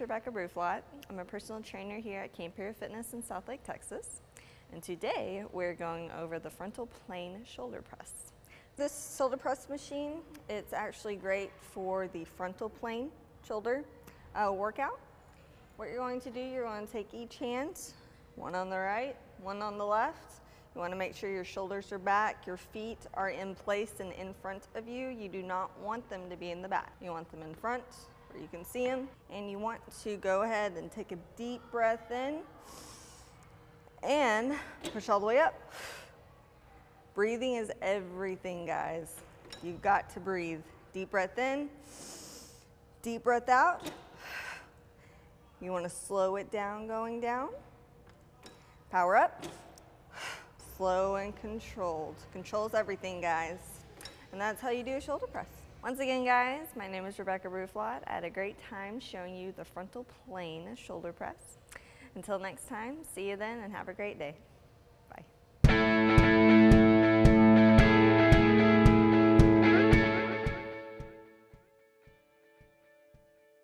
is Rebekah Bruflodt. I'm a personal trainer here at Camp Hero Fitness in South Lake, Texas. And today we're going over the frontal plane shoulder press. This shoulder press machine, it's actually great for the frontal plane shoulder workout. What you're going to do, you're going to take each hand, one on the right, one on the left. You want to make sure your shoulders are back, your feet are in place and in front of you. You do not want them to be in the back. You want them in front where you can see them. And you want to go ahead and take a deep breath in and push all the way up. Breathing is everything, guys. You've got to breathe. Deep breath in, deep breath out. You want to slow it down going down. Power up. Slow and controlled. Controls everything, guys. And that's how you do a shoulder press. Once again, guys, my name is Rebekah Bruflodt. I had a great time showing you the frontal plane shoulder press. Until next time, see you then and have a great day.